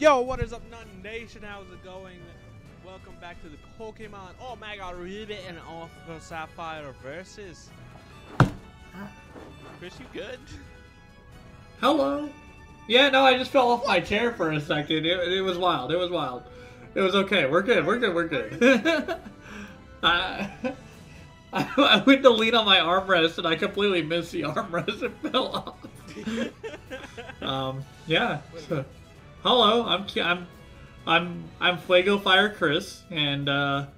Yo, what is up, None Nation? How's it going? Welcome back to the Pokemon Omega Ruby and Alpha Sapphire versus. Chris, you good? Hello. Yeah, no, I just fell off my chair for a second. It was wild. It was wild. It was okay. We're good. We're good. We're good. I went to lean on my armrest and I completely missed the armrest and fell off. Yeah. So, hello, I'm Fuego Fire Chris, and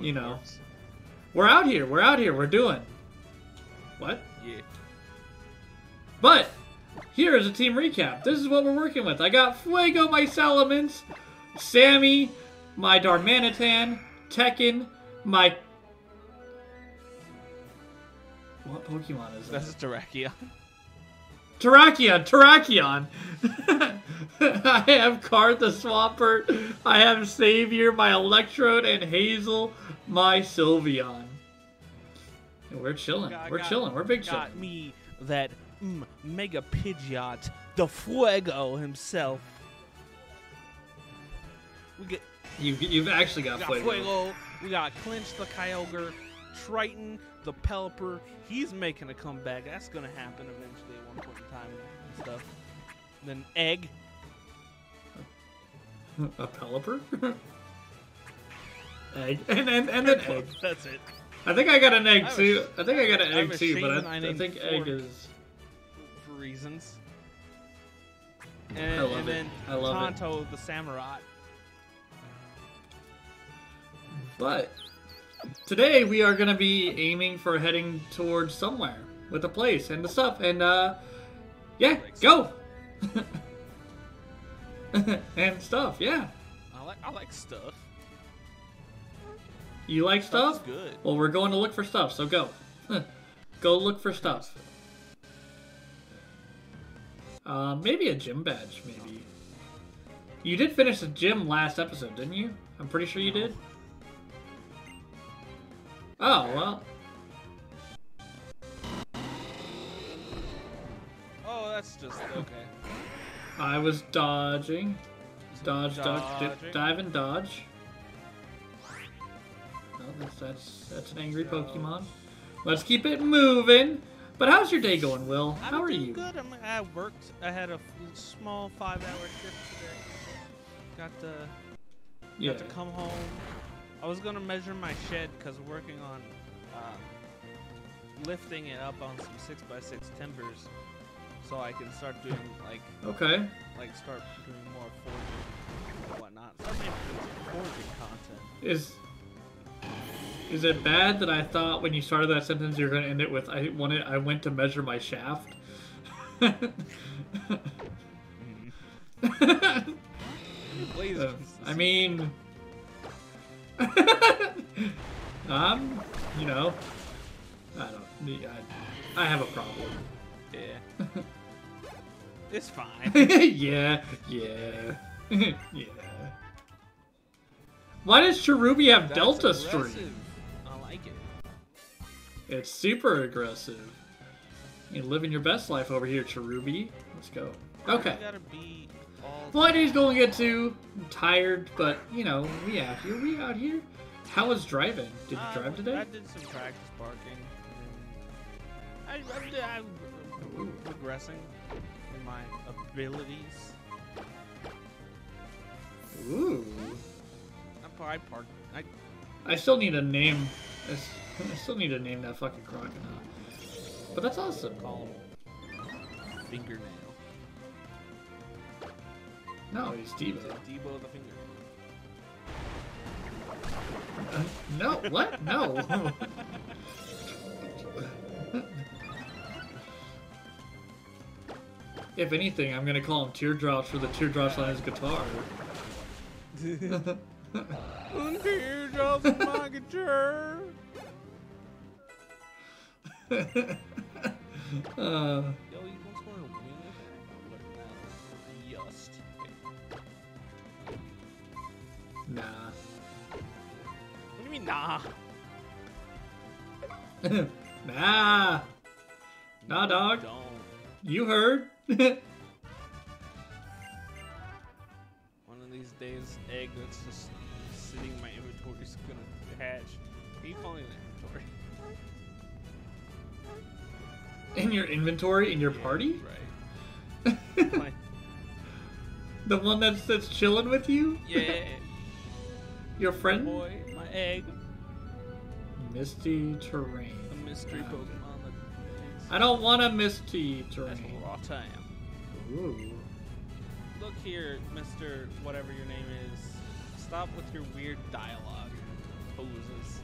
you know, we're out here. We're out here. We're doing what? Yeah. But here is a team recap. This is what we're working with. I got Fuego, my Salamence, Sammy, my Darmanitan, Tekken, my. What Pokemon is that? That's Terrakion. Terrakion! I have Carvanha the Swampert, I have Savior, my Electrode, and Hazel, my Sylveon. And we're chilling. We're big chilling. Got me that Mega Pidgeot, the Fuego himself. We get. You've actually got Fuego. We got Clinch the Kyogre, Triton the Pelipper. He's making a comeback. That's going to happen eventually at one point in time and stuff. And then Egg. A Pelipper? Egg. And then Egg. That's it. I think I got an Egg too. I think I got an Egg too, but I think Egg is... For reasons. And, then Tonto the Samurai. But... today we are going to be aiming for heading towards somewhere with a place and the stuff and yeah, go! And stuff, yeah. I like stuff. You like stuff? Good. Well, we're going to look for stuff, so go. Go look for stuff. Maybe a gym badge, maybe. You did finish the gym last episode, didn't you? I'm pretty sure you did. Oh, well. Oh, that's just okay. I was dodging. Dive and dodge. Oh, that's an angry Pokemon. Let's keep it moving. But how's your day going, Will? How are you? Good. I worked. I had a small 5-hour shift today. Got to come home. I was gonna measure my shed because we're working on lifting it up on some 6x6 timbers, so I can start doing like start doing more forging and whatnot. So maybe some forging content. Is it bad that I thought when you started that sentence you're gonna end it with I went to measure my shaft? Please. I mean. You know, I have a problem. Yeah. It's fine. Yeah. Why does Cherubi have Delta Stream? I like it. It's super aggressive. You're living your best life over here, Cherubi. Let's go. Okay. Friday's going to get too tired, but you know, we out here. How was driving? Did you drive today? I did some practice parking. I'm progressing in my abilities. Ooh. I still need a name. I still need to name that fucking crocodile. But that's awesome. Call him Fingernail. No, he's Debo. Debo the Finger. No, what? No. If anything, I'm gonna call him Teardrops for the teardrops on his guitar. Teardrops on my guitar. Nah. What do you mean, nah? Nah. Nah, dog. Don't. You heard. one of these days, egg that's just sitting in my inventory is gonna hatch. Keep calling it inventory. In your inventory? In your party? Right. My... The one that's chilling with you? Yeah. Your friend? My boy, my egg. Misty terrain. A mystery Pokemon. I don't want a misty terrain. That's what I am. Ooh. Look here, Mr. Whatever your name is. Stop with your weird dialogue. Poses.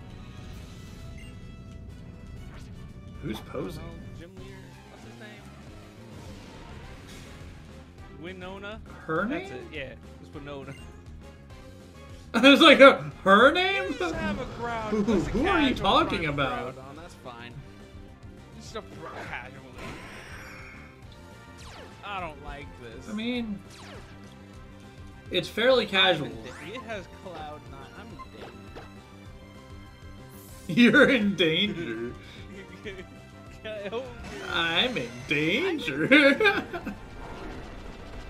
Who's posing? Gym leader. What's his name? Winona? Her name? That's it. Yeah, it's Winona. I was like, her name? Just have a crowd. Who are you talking about? Groudon. That's fine. Just a casually. I don't like this. I mean, it's fairly casual. It has cloud nine. I'm in danger. You're in danger. I'm in danger.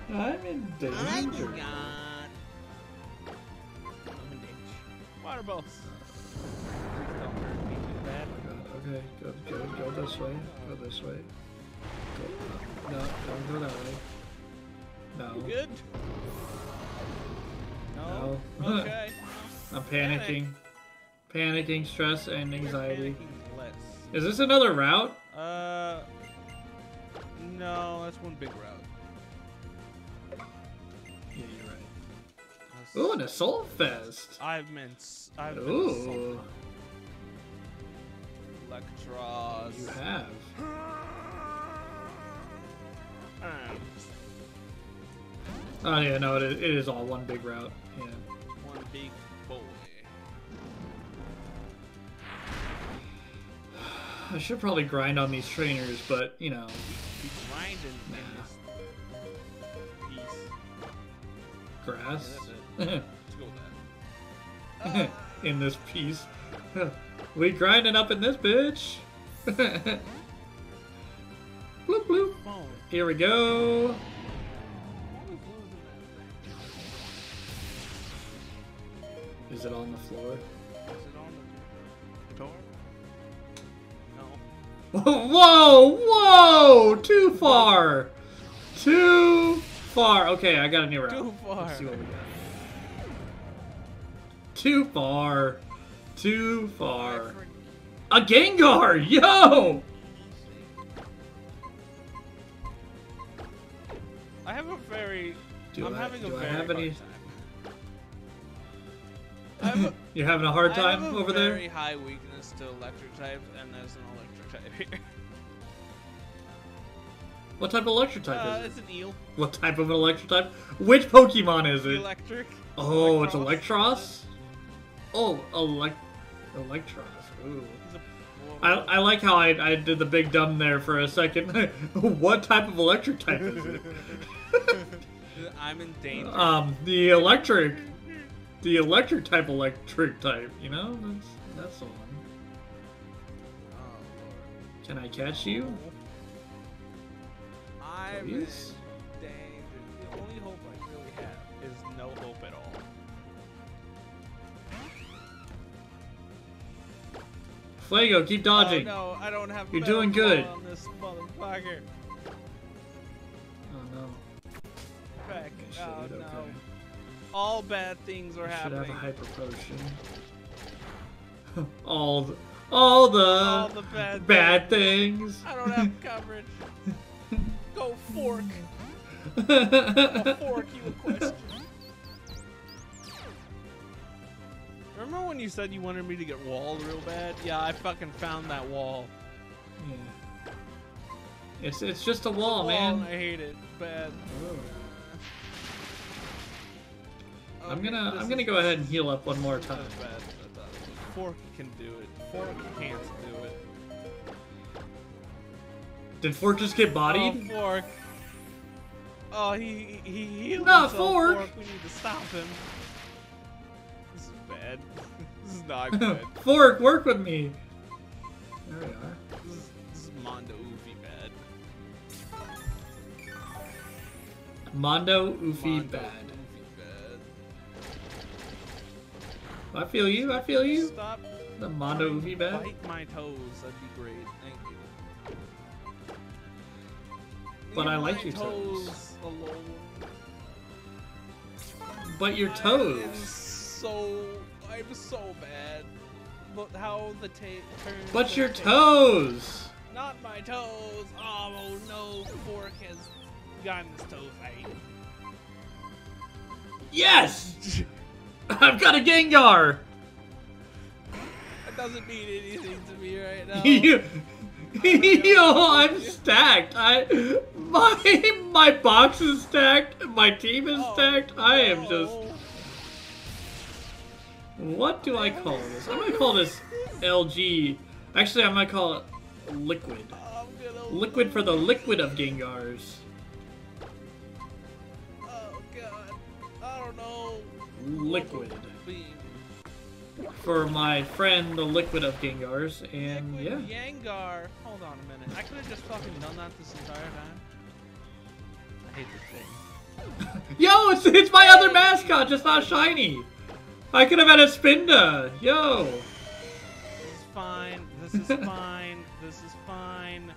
I'm in danger. I'm in danger. Water balls. Okay, go this way. Go this way. Go. No, don't go that way. No. You good? No. No. Okay. I'm panicking. Panicking, stress, and anxiety. Is this another route? No, that's one big route. Yeah, you're right. Ooh, an assault fest. I've been assaulted. Eelektross. You have. Oh yeah, no, it is all one big route. Yeah. One big bowl. I should probably grind on these trainers, but, you know. Grinding. Grass? Yeah, that's it. Let's go with that. In this piece. We grinding up in this bitch. Bloop, bloop. Here we go. Is it on the floor? Whoa! Whoa! Too far! Too far! Okay, I got a new route. Too far! Let's see what we got. Too far! Too far! A Gengar! Yo! I have a very... You're having a hard time over there? I have a very high weakness to electric type, and there's an electric type here. What type of electric type is it? It's an eel. What type of an electric type? Which Pokemon is it? Electric. Oh, it's Eelektross? Oh, Eelektross. Ooh. I like how I did the big dumb there for a second. What type of electric type is it? I'm in danger. The electric type, you know? That's the one. Oh, Lord. Can I catch you? I'm in danger. The only hope I really have is no hope at all. Fuego, keep dodging. Oh, no, I don't have. You're doing good. On this motherfucker. Oh, no. Heck, oh, no. Okay. All bad things are happening. Should have a hyper potion. all the bad things. I don't have coverage. Go fork. Go fork, you question. Remember when you said you wanted me to get walled real bad? Yeah, I fucking found that wall. Yeah. It's just a wall, man. I hate it bad. Oh. I'm gonna go ahead and heal up one more time. Fork can do it. Fork can't do it. Did Fork just get bodied? Oh, Fork. Oh, he healed himself. Not Fork. Fork. We need to stop him. This is bad. This is not good. Fork, work with me. There we are. This is Mondo Uffie bad. Mondo Uffie bad. I feel you, I feel you. Stop. The Mondo would be bad. Bite my toes, that'd be great. Thank you. But I like your toes. But your toes. I'm so bad. But how the tape turns. But your toes. Not my toes. Oh no, Fork has gotten this toe fight. Yes! I've got a Gengar! That doesn't mean anything to me right now. Yo, I'm stacked. My box is stacked. My team is stacked. I am just... What do I call this? I'm gonna call this LG. Actually, I'm gonna call it Liquid. Liquid for the liquid of Gengars. Liquid for my friend, the liquid of Gengars, and yeah. Yangar, hold on a minute. I could have just fucking done that this entire time. I hate this thing. Yo, it's my other mascot, just not shiny. I could have had a Spinda. Yo. This is fine. This is fine. This is fine.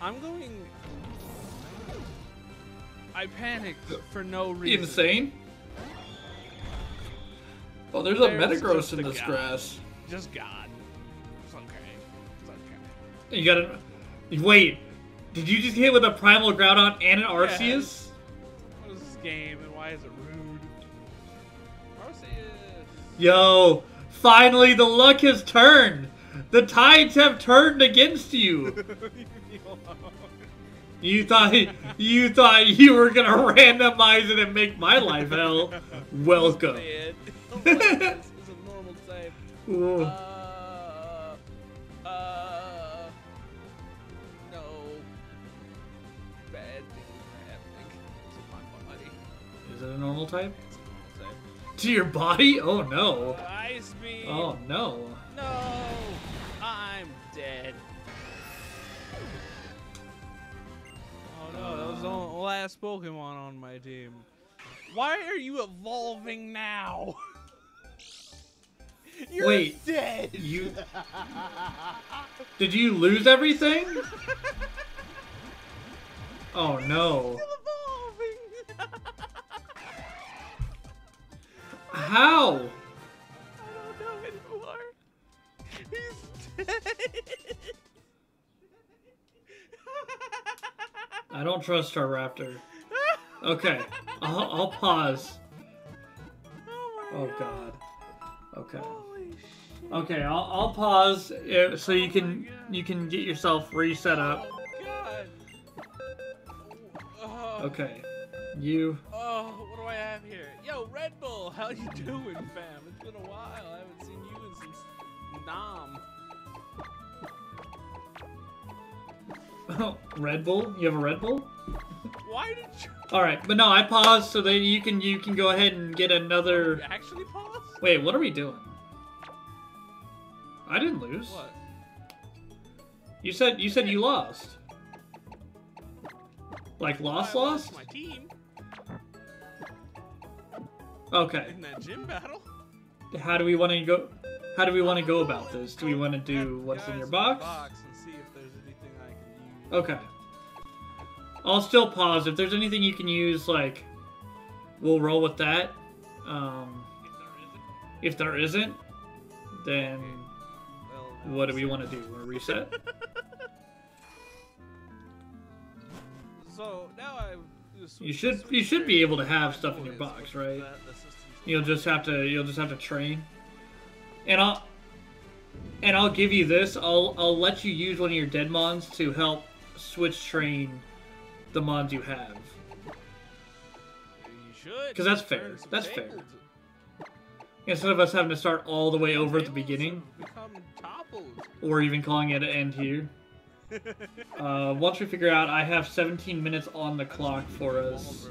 I'm going. I panicked for no reason. Insane. Oh, there's a Metagross in this grass. Just God. It's okay. It's okay. You gotta... Wait. Did you just hit with a Primal Groudon and an Arceus? Yeah. What is this game and why is it rude? Arceus. Yo. Finally, the luck has turned. The tides have turned against you. You thought you were gonna randomize it and make my life hell. Welcome. This is a normal type. No. Bad things are happening to my body. Is it a normal type? It's a normal type. To your body? Oh no. Ice beam. Oh no. No. I'm dead. Oh, that was the last Pokemon on my team. Why are you evolving now? You're Wait, dead. You did you lose everything? Oh no! Still evolving. How? I don't know anymore. He's dead. I don't trust our raptor. Okay, I'll pause. Oh god. Okay. Holy shit. Okay, I'll pause so you can get yourself reset up. Oh god. Okay. You. Oh, what do I have here? Yo, Red Bull, how you doing, fam? It's been a while. I haven't seen you in since Nom. Oh, Red Bull? You have a Red Bull? Why did you... Alright, but no, I paused so that you can go ahead and get another... You actually paused? Wait, what are we doing? I didn't lose. What? You said you lost. Like, lost? I lost my team. Okay. In that gym battle? How do we want to go about this? Do we want to do what's in your box? Okay. I'll still pause. If there's anything you can use, like, we'll roll with that. If there isn't, then what do we want to do? Want to reset? So now you should be able to have stuff in your box, right? You'll just have to train. And I'll give you this. I'll let you use one of your dead mons to help switch train the mons you have. You should. Because that's fair. That's fair. Instead of us having to start all the way over at the beginning. Or even calling it an end here. Once we figure out, I have 17 minutes on the clock for us.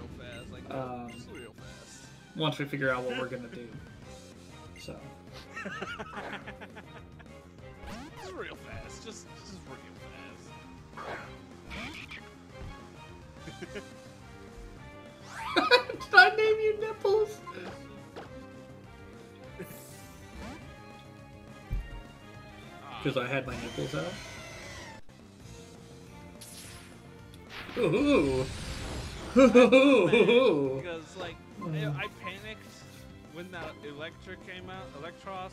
Once we figure out what we're going to do. So. This is real fast. Just real fast. Did I name you Nipples? because I had my nipples out. Ooh. Because like I panicked when that Electric came out, Eelektross,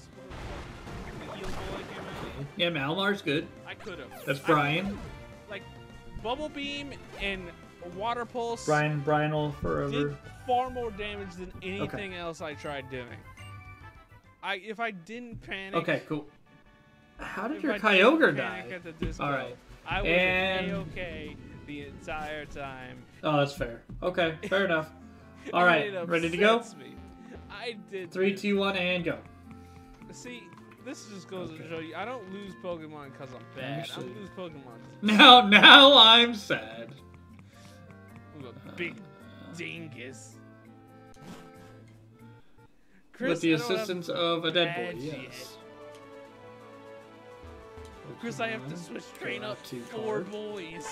the Heal Bullet came out. Yeah, Malmar's good. I could have. That's Brian. Like Bubble Beam and Water Pulse. Brian will forever. Did far more damage than anything else I tried doing. If I didn't panic. Okay, cool. How did your Kyogre die? All right. I was A-okay the entire time. Oh, that's fair. Okay, fair enough. All right, ready to go? Me. I did. 3, 2, 1, and go. See, this just goes to show you, I don't lose Pokemon because I'm bad. Actually, I lose Pokemon. Now I'm sad. I'm a big dingus. Chris, with the assistance of a dead boy, yes. Chris, I have to switch train up to 4 boys.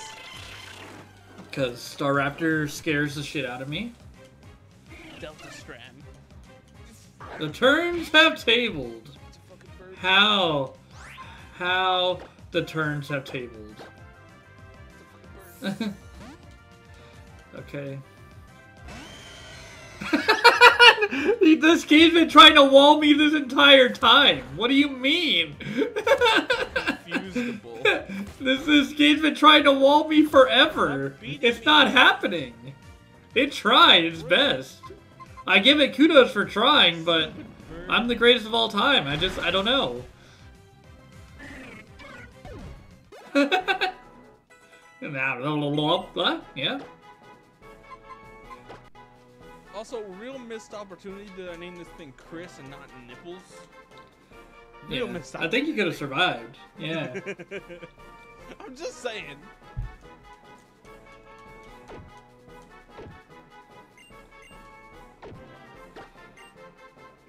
Because Staraptor scares the shit out of me. Delta Strand. The turns have tabled. How the turns have tabled. Okay. This kid's been trying to wall me this entire time. What do you mean? This kid's been trying to wall me forever. It's not happening. It tried its best. I give it kudos for trying, but I'm the greatest of all time. I don't know. Yeah. Also, real missed opportunity that I named this thing Chris and not Nipples. Real missed opportunity. I think you could have survived. Yeah. I'm just saying.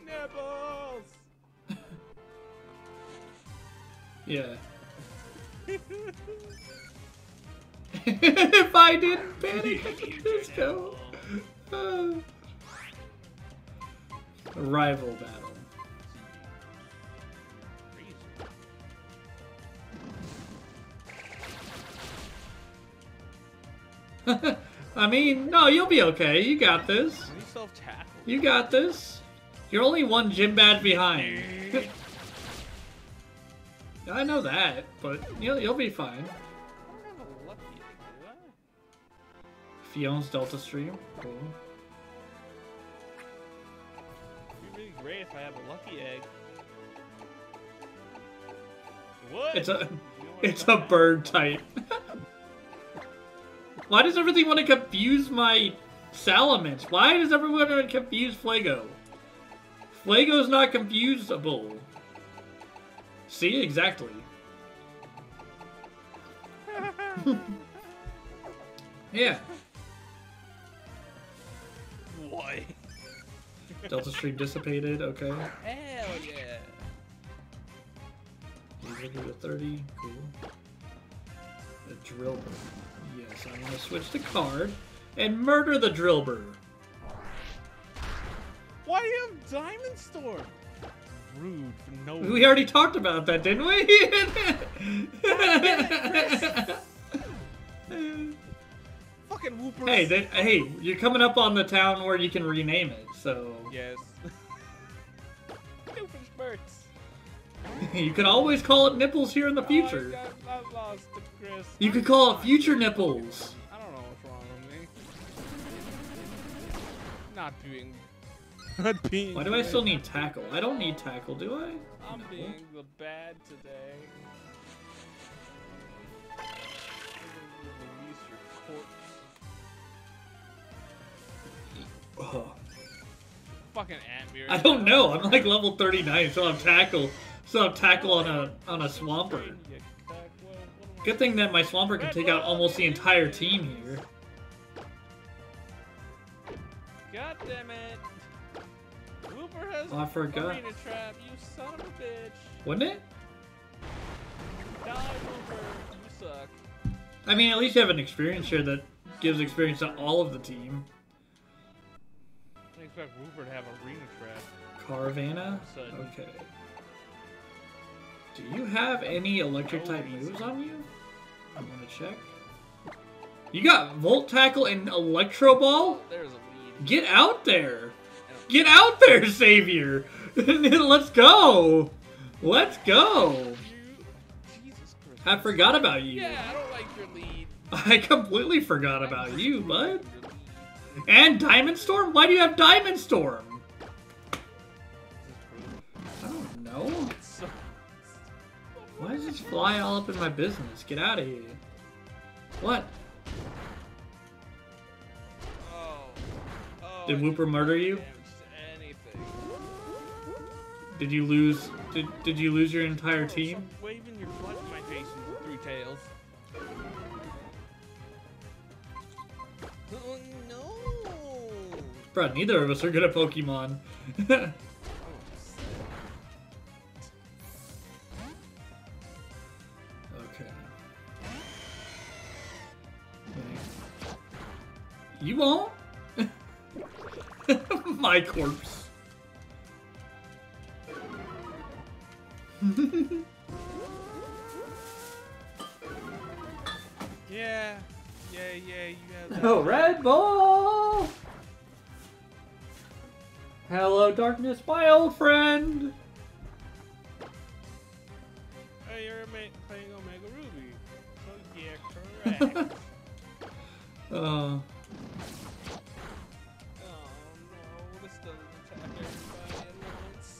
Nipples. Yeah. If I didn't panic, I could just go. Rival battle. I mean, no, you'll be okay. You got this. You got this. You're only one gym badge behind. I know that, but you'll be fine. Fion's Delta Stream. Cool. It'd be really great if I have a lucky egg. What? It's a bird type. Why does everything want to confuse my Salamence? Why does everyone want to confuse Flago? Flago's not confusable. See, exactly. Yeah. Why? Delta Stream dissipated, okay. Hell yeah! He's looking at 30, cool. The Drilbur. Yes, I'm gonna switch the card and murder the Drilbur. Why do you have Diamond Storm? Rude for no reason. We already talked about that, didn't we? It, fucking Wooper. Hey, you're coming up on the town where you can rename it, so. Yes. You can always call it Nipples here in the future. I lost it, Chris. You could call it Future Nipples. I don't know what's wrong with me. Not being. Why do I still need Tackle? I don't need Tackle, do I? I'm being the bad today. Oh. Fucking Atmir. I don't know. I'm like level 39, so I'm Tackle. So I'm Tackle on a Swampert. Good thing that my Swampert can take out almost the entire team here. God damn it! Wooper has I forgot. Arena trap. You son of a bitch. Wouldn't it? Die, Wooper. You suck. I mean, at least you have an experience here that gives experience to all of the team. I expect Wooper to have arena trap. Carvanha? Okay. Do you have any electric type moves on you? I want to check. You got Volt Tackle and Electro Ball? There's a lead. Get out there! Get out there, Savior! Let's go! Let's go! I forgot about you. Yeah, I don't like your lead. I completely forgot about you, bud. And Diamond Storm? Why do you have Diamond Storm? I don't know. Why does this fly all up in my business? Get out of here. What? Did Wooper murder you? Did you lose? Did you lose your entire team? Stop waving your butt in my face with three tails. Oh no! Bruh, neither of us are good at Pokemon. Okay. You won't. My corpse. Yeah, you have that. Oh, Red Ball! Hello, darkness, my old friend! Hey, you're playing Omega Ruby. Oh, yeah, correct. Oh, no, this doesn't attack everybody at once.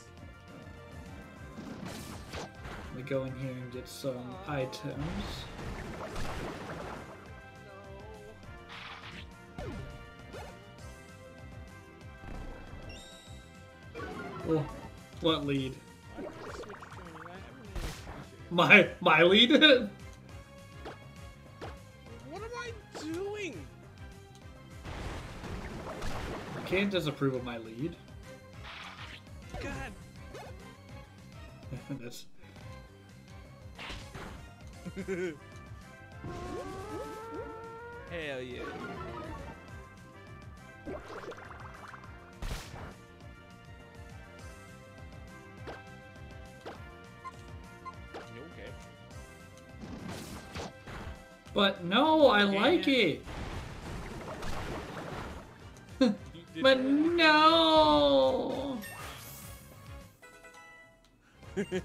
Let me go in here and get some items. Oh, what lead? My lead? What am I doing? You can't disapprove of my lead. God. That's... Hell yeah. But no, I like it. But no. Yeah,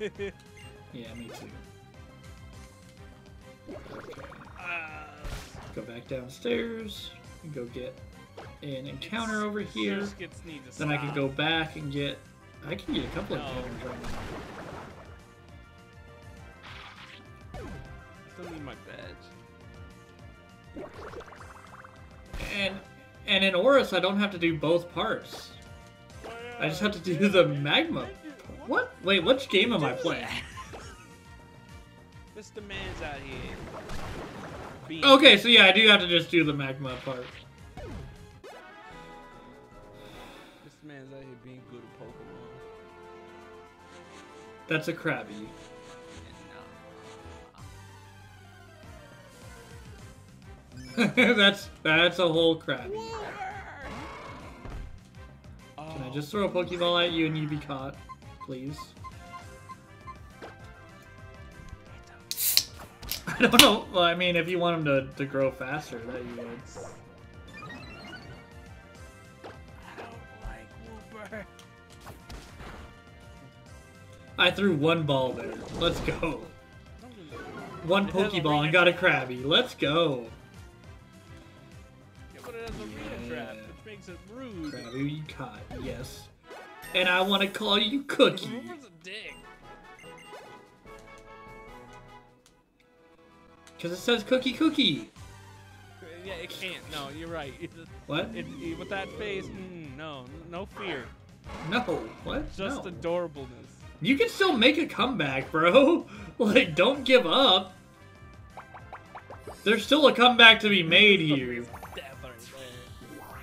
me too. Go back downstairs and go get an encounter over here. Then I can go back and get. I can get a couple of encounters right now. I still need my badge. And in Oris, I don't have to do both parts. I just have to do the magma. What? Wait, which game am I playing? Mr. Man's out here. Okay, so yeah, I do have to just do the magma part. Mr. Man's out here being good at Pokemon. That's a Krabby. That's a whole crap. Can I just throw a Pokeball at you and you be caught, please? I don't know. Well, I mean, if you want him to grow faster, that you would. I don't like Wooper. I threw one ball there. Let's go. One Pokeball and got a Krabby. Let's go. It's rude. Krabby, you caught, yes. And I want to call you Cookie. Where's a dick? Because it says Cookie Cookie. Yeah, it can't. No, you're right. What? It, with that face, no. No fear. No, what? Just adorableness. You can still make a comeback, bro. Like, don't give up. There's still a comeback to be made here.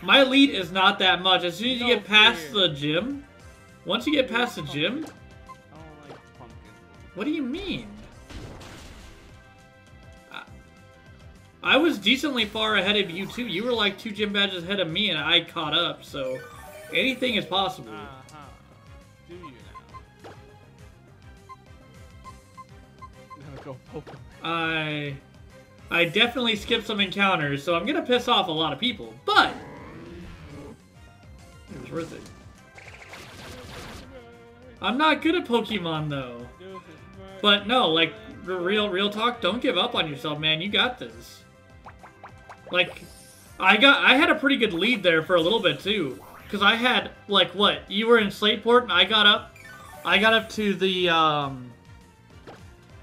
My lead is not that much. As soon as you get past the gym, once you get past the gym, I don't like pumpkin. What do you mean? I was decently far ahead of you too. You were like 2 gym badges ahead of me, and I caught up. So anything is possible. Do you now? Go Pokemon. I definitely skipped some encounters, so I'm gonna piss off a lot of people, but it was worth it. I'm not good at Pokemon though. But no, like, real talk, don't give up on yourself, man. You got this. Like, I had a pretty good lead there for a little bit too. Cause I had, like, what? You were in Slateport and I got up to the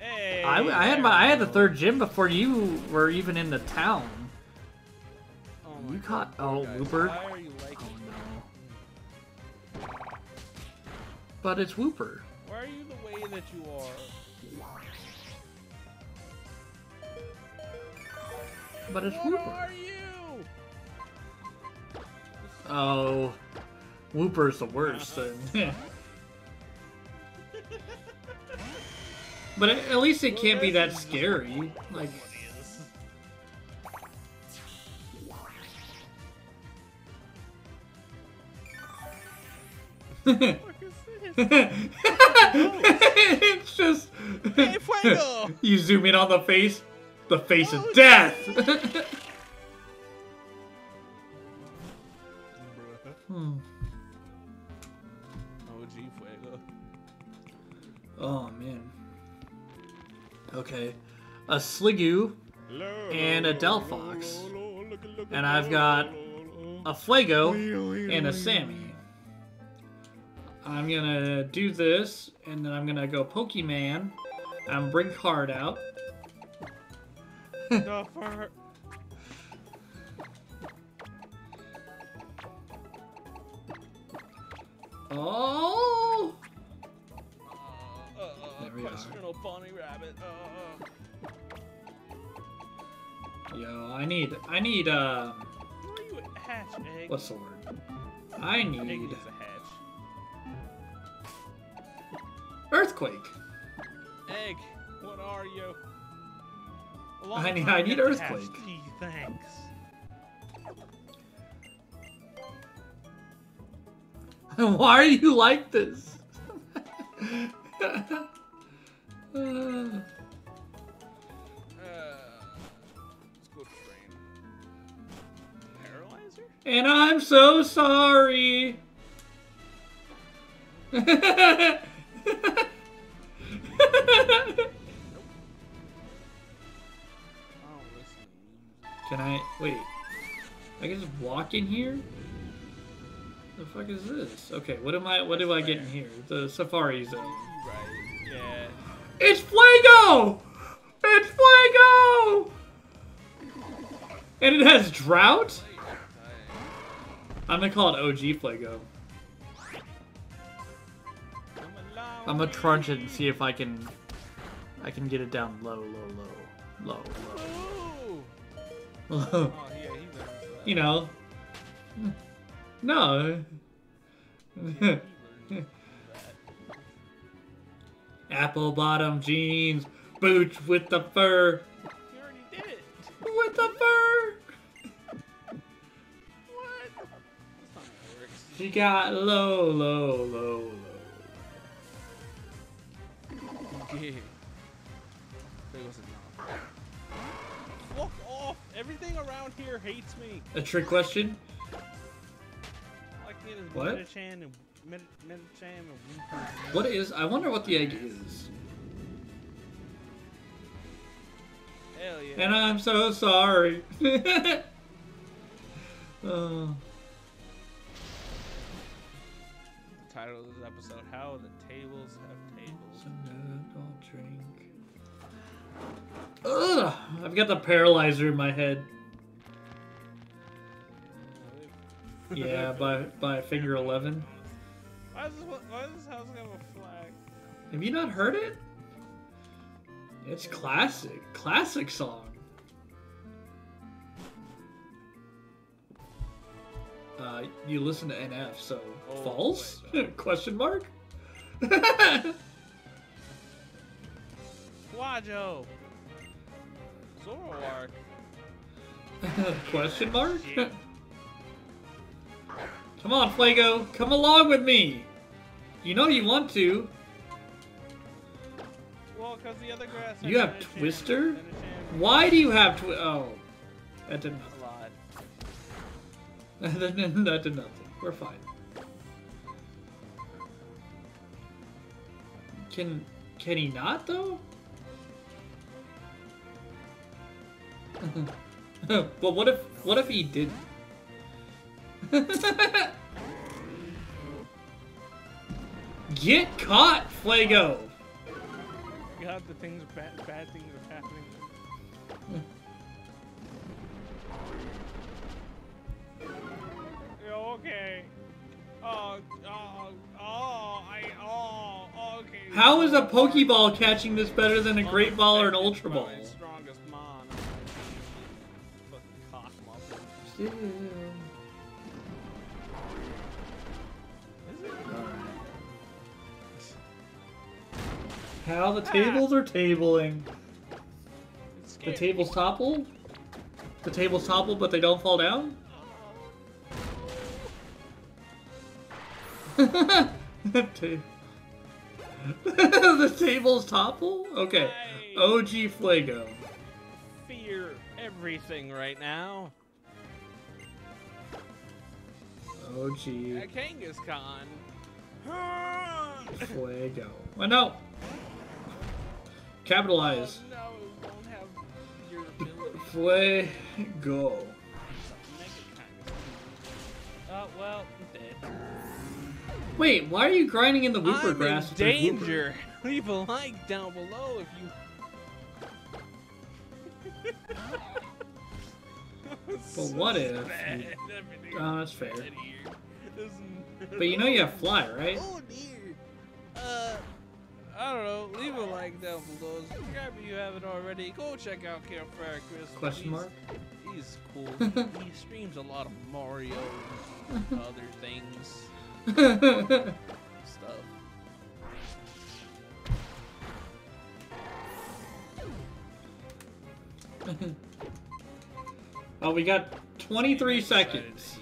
hey, I had the third gym before you were even in the town. Oh, you caught Wooper. Like, oh no. But it's Wooper. Why are you the way that you are? But it's Wooper. Where are you? Oh, Wooper's the worst then. But at least it can't be that scary. Like, it's just you zoom in on the face of death. Oh man. Okay, a Sliggoo and a Delphox, and I've got a Fuego and a Sammy. I'm gonna do this, and then I'm gonna go Pokemon. I'm bring card out. Oh! Questionable bunny rabbit. Yo, I need hatch egg. What's the word? I need hatch. Earthquake. Egg, what are you? I need earthquake. Tea, thanks. Why are you like this? Let's go train. Paralyzer? And I'm so sorry. Can I wait? I can just walk in here? The fuck is this? Okay, what do I get in here? The Safari Zone. Right. Yeah. It's Fuego! It's Fuego! And it has drought? I'm gonna call it OG Fuego. I'm gonna trunch it and see if I can get it down low. You know. No. Apple bottom jeans, boots with the fur. You already did it. With the fur. What? That's not how it works. She got low. Yeah. It wasn't enough. Walk off. Everything around here hates me. A trick question? All I can get is what? Medichan and Medichan and Wooper. What is? I wonder what the egg is. Hell yeah. And I'm so sorry. The title of this episode: How the Tables Have Tables. Don't drink. Ugh! I've got the paralyzer in my head. Yeah, by finger 11. Why is this house gonna have a flag? Have you not heard it? It's classic song. You listen to NF, so false? Question mark? Wajo. Zoroark. Question mark? Yeah. Come on, Fuego. Come along with me. You know you want to. Well, because the other grass. You have Twister? Why do you have Twister? Oh, that did nothing. That did nothing. We're fine. Can he not though? But what if he didn't? Get caught, Flago! God, the things bad things are happening. Okay. Okay. How is a Pokeball catching this better than a Great Ball or an Ultra Ball? Dude. How the tables are tabling. The tables topple? The tables topple, but they don't fall down? The tables topple? Okay. OG Flago. Fear everything right now. Oh gee. Kangaskhan. Flago. Oh no! Capitalize. Oh, no, we won't have your ability. Flago. Well, I'm dead. Wait, why are you grinding in the Wooper grass? I'm in danger. Leave a like down below if you. But so what if? Oh, that's fair. But you know you have Fly, right? Oh dear. I don't know. Leave a like down below. Subscribe if you haven't already. Go check out Campfire Chris. Question mark? He's cool. He streams a lot of Mario and other things. Stuff. Oh, we got 23 seconds.